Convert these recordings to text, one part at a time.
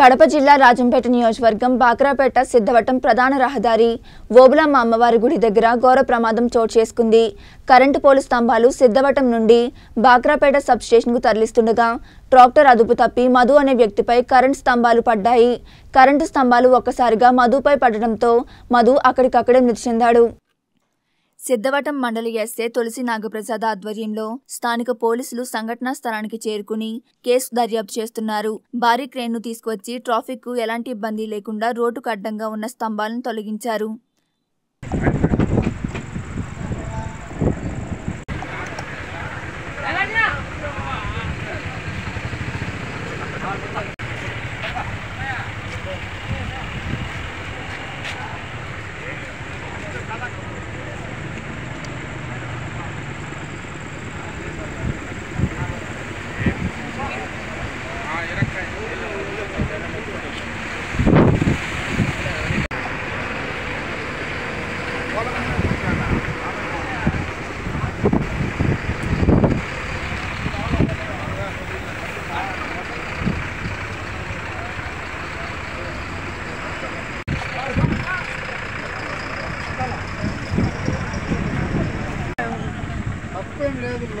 కడప జిల్లా రాజంపేట నియోజకవర్గం బాక్రాపేట సిద్ధవటం ప్రధాన రహదారి ఓబులమ్మ అమ్మవారి గుడి దగ్గర ఘోర ప్రమాదం చోటు చేసుకుంది. కరెంటు పోలు స్తంభాలు సిద్ధవటం నుండి బాక్రాపేట సబ్ స్టేషన్‌కు తరలిస్తుండగా ట్రాక్టర్ అదుపు తప్పి మధు అనే వ్యక్తిపై కరెంటు స్తంభాలు పడ్డాయి. కరెంటు స్తంభాలు ఒక్కసారిగా మధుపై పడడంతో మధు అక్కడికక్కడే మృతి చెందాడు. సిద్ధవటం మండలి ఎస్ఏ తులసి నాగప్రసాద్ ఆధ్వర్యంలో స్థానిక పోలీసులు సంఘటనా స్థలానికి చేరుకుని కేసు దర్యాప్తు చేస్తున్నారు. భారీ క్రేన్ను తీసుకొచ్చి ట్రాఫిక్ కు ఎలాంటి ఇబ్బంది లేకుండా రోడ్డుకు అడ్డంగా ఉన్న స్తంభాలను తొలగించారు.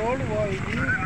Road boy.